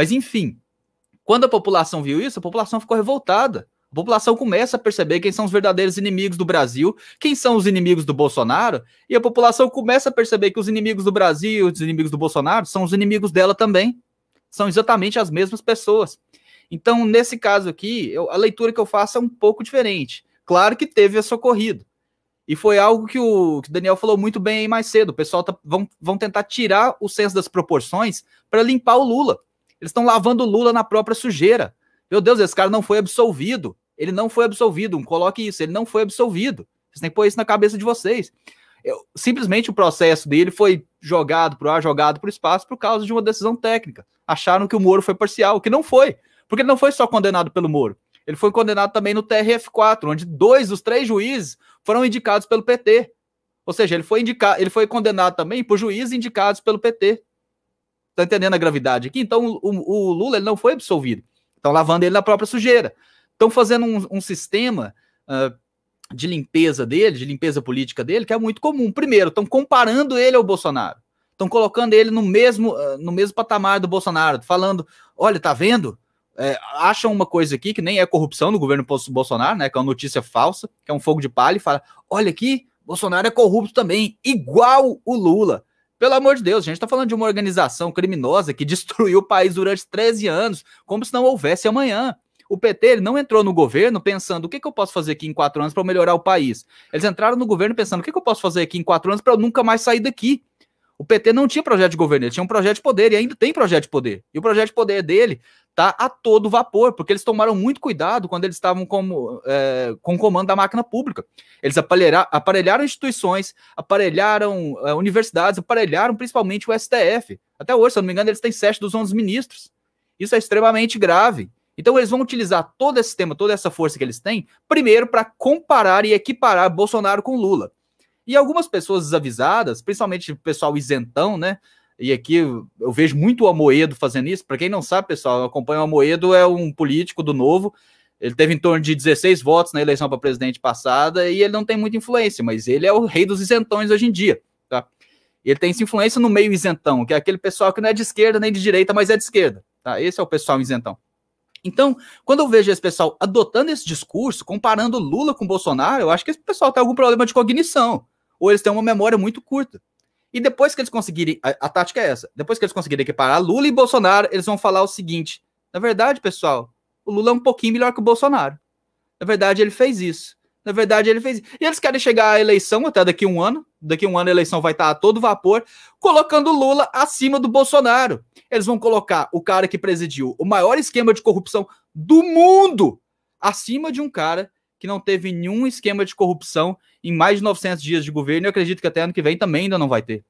Mas enfim, quando a população viu isso, a população ficou revoltada. A população começa a perceber quem são os verdadeiros inimigos do Brasil, quem são os inimigos do Bolsonaro, e a população começa a perceber que os inimigos do Brasil, os inimigos do Bolsonaro, são os inimigos dela também. São exatamente as mesmas pessoas. Então, nesse caso aqui, a leitura que eu faço é um pouco diferente. Claro que teve esse ocorrido. E foi algo que o Daniel falou muito bem aí mais cedo. O pessoal vão tentar tirar o senso das proporções para limpar o Lula. Eles estão lavando o Lula na própria sujeira. Meu Deus, esse cara não foi absolvido. Ele não foi absolvido, coloque isso, ele não foi absolvido. Vocês têm que pôr isso na cabeça de vocês. Simplesmente o processo dele foi jogado para o ar, jogado para o espaço, por causa de uma decisão técnica. Acharam que o Moro foi parcial, que não foi. Porque ele não foi só condenado pelo Moro. Ele foi condenado também no TRF4, onde 2 dos 3 juízes foram indicados pelo PT. Ou seja, ele foi condenado também por juízes indicados pelo PT. Tá entendendo a gravidade aqui? Então o Lula ele não foi absolvido. Estão lavando ele na própria sujeira. Estão fazendo um sistema de limpeza dele, de limpeza política dele, que é muito comum. Primeiro, estão comparando ele ao Bolsonaro. Estão colocando ele no mesmo patamar do Bolsonaro, falando, olha, tá vendo? Acham uma coisa aqui, que nem é corrupção no governo Bolsonaro, né? Que é uma notícia falsa, que é um fogo de palha, e fala, olha aqui, Bolsonaro é corrupto também, igual o Lula. Pelo amor de Deus, a gente tá falando de uma organização criminosa que destruiu o país durante 13 anos, como se não houvesse amanhã. O PT ele não entrou no governo pensando o que eu posso fazer aqui em 4 anos para melhorar o país. Eles entraram no governo pensando o que eu posso fazer aqui em 4 anos para eu nunca mais sair daqui. O PT não tinha projeto de governo, ele tinha um projeto de poder e ainda tem projeto de poder. E o projeto de poder dele tá a todo vapor, porque eles tomaram muito cuidado quando eles estavam com o comando da máquina pública. Eles aparelharam instituições, aparelharam universidades, aparelharam principalmente o STF. Até hoje, se eu não me engano, eles têm 7 dos 11 ministros. Isso é extremamente grave. Então eles vão utilizar todo esse tema, toda essa força que eles têm, primeiro para comparar e equiparar Bolsonaro com Lula. E algumas pessoas desavisadas, principalmente o pessoal isentão, né? E aqui eu vejo muito o Amoedo fazendo isso. Para quem não sabe, pessoal, eu acompanho o Amoedo, é um político do Novo. Ele teve em torno de 16 votos na eleição para presidente passada e ele não tem muita influência, mas ele é o rei dos isentões hoje em dia, tá? Ele tem essa influência no meio isentão, que é aquele pessoal que não é de esquerda nem de direita, mas é de esquerda, tá? Esse é o pessoal isentão. Então, quando eu vejo esse pessoal adotando esse discurso, comparando Lula com Bolsonaro, eu acho que esse pessoal tem algum problema de cognição, ou eles têm uma memória muito curta. E depois que eles conseguirem, a tática é essa, depois que eles conseguirem equiparar Lula e Bolsonaro, eles vão falar o seguinte, na verdade, pessoal, o Lula é um pouquinho melhor que o Bolsonaro. Na verdade, ele fez isso. Na verdade, ele fez isso. E eles querem chegar à eleição até daqui a um ano. Daqui a um ano a eleição vai estar a todo vapor, colocando o Lula acima do Bolsonaro. Eles vão colocar o cara que presidiu o maior esquema de corrupção do mundo acima de um cara que não teve nenhum esquema de corrupção em mais de 900 dias de governo. Eu acredito que até ano que vem também ainda não vai ter.